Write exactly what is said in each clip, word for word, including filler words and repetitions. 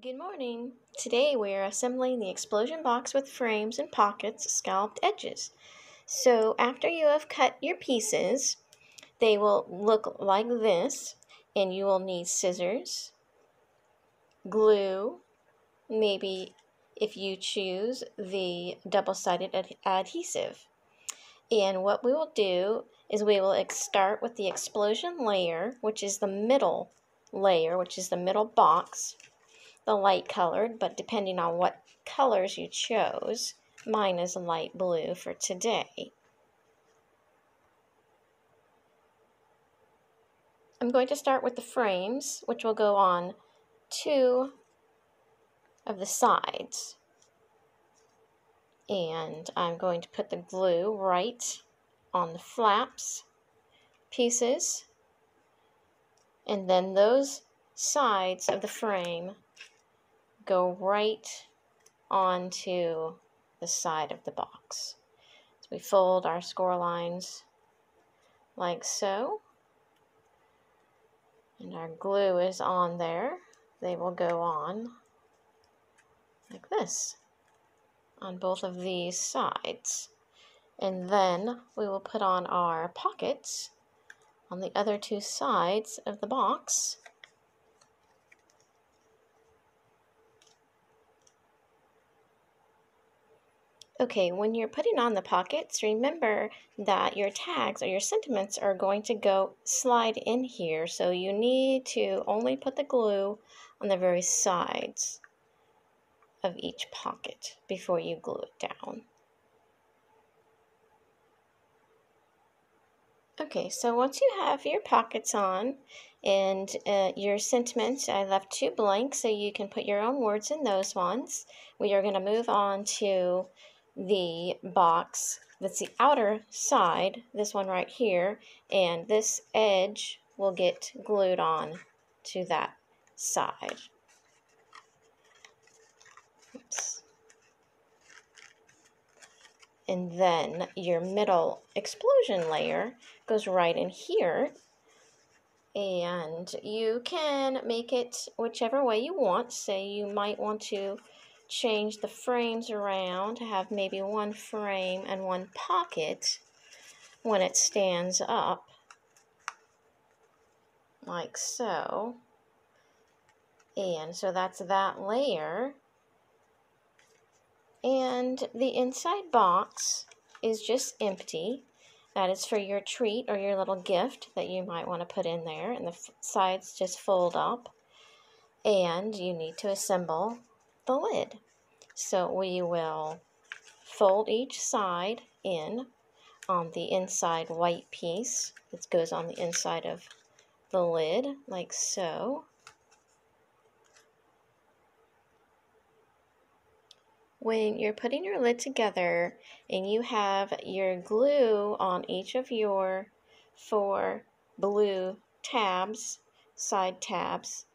Good morning! Today we are assembling the explosion box with frames and pockets, scalloped edges. So after you have cut your pieces, they will look like this, and you will need scissors, glue, maybe if you choose the double-sided ad adhesive. And what we will do is we will start with the explosion layer, which is the middle layer, which is the middle box. The light colored, but depending on what colors you chose, mine is light blue for today. I'm going to start with the frames, which will go on two of the sides. And I'm going to put the glue right on the flaps pieces, and then those sides of the frame go right onto the side of the box. So we fold our score lines like so, and our glue is on there. They will go on like this on both of these sides, and then we will put on our pockets on the other two sides of the box. Okay, when you're putting on the pockets, remember that your tags or your sentiments are going to go slide in here, so you need to only put the glue on the very sides of each pocket before you glue it down. Okay, so once you have your pockets on and uh, your sentiments, I left two blank so you can put your own words in those ones. We are going to move on to the box that's the outer side, this one right here, and this edge will get glued on to that side. Oops. And then your middle explosion layer goes right in here, and you can make it whichever way you want. Say you might want to change the frames around to have maybe one frame and one pocket when it stands up like so, and so that's that layer. And the inside box is just empty. That is for your treat or your little gift that you might want to put in there, and the sides just fold up, and you need to assemble the lid. So we will fold each side in on the inside white piece that goes on the inside of the lid like so. When you're putting your lid together and you have your glue on each of your four blue tabs, side tabs,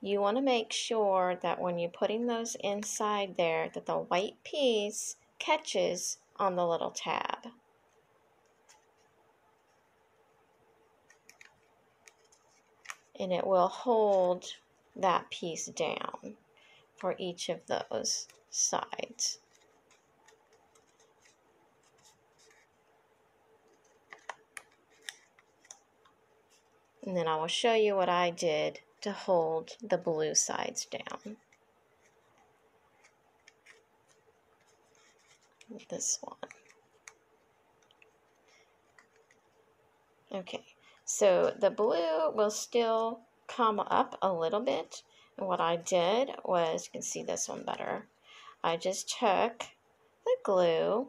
you want to make sure that when you're putting those inside there, that the white piece catches on the little tab. And it will hold that piece down for each of those sides. And then I will show you what I did to hold the blue sides down. This one. Okay, so the blue will still come up a little bit. And what I did was, you can see this one better, I just took the glue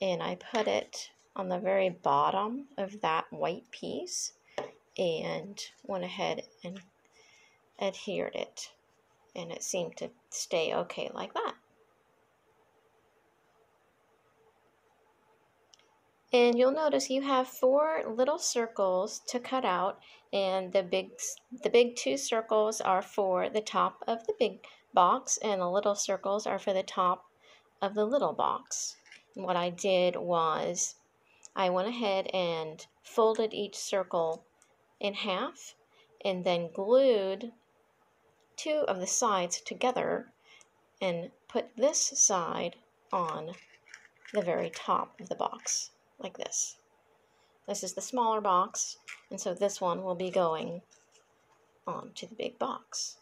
and I put it on the very bottom of that white piece, and went ahead and adhered it, and it seemed to stay okay like that. And you'll notice you have four little circles to cut out, and the big the big two circles are for the top of the big box, and the little circles are for the top of the little box. And what I did was I went ahead and folded each circle in half, and then glued two of the sides together and put this side on the very top of the box, like this. This is the smaller box, and so this one will be going onto the big box.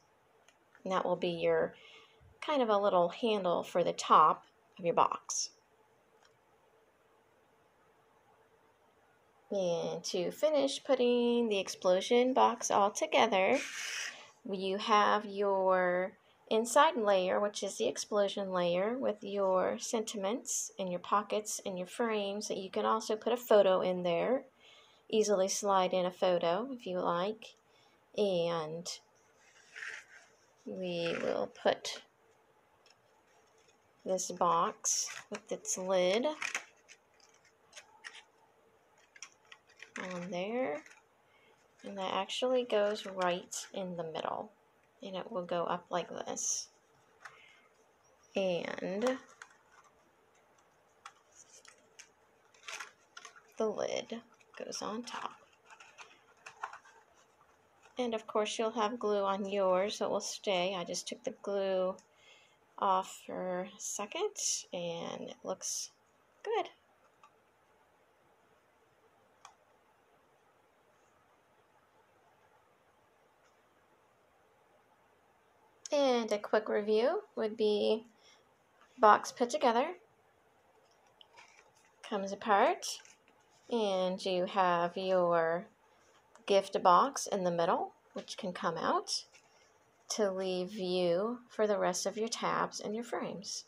And that will be your kind of a little handle for the top of your box. And to finish putting the explosion box all together, you have your inside layer, which is the explosion layer, with your sentiments and your pockets and your frames that you can also put a photo in there. Easily slide in a photo if you like. And we will put this box with its lid on there, and that actually goes right in the middle, and it will go up like this. And the lid goes on top. And of course you'll have glue on yours, so it will stay. I just took the glue off for a second, and it looks good. And a quick review would be box put together, comes apart, and you have your gift box in the middle, which can come out to leave you for the rest of your tabs and your frames.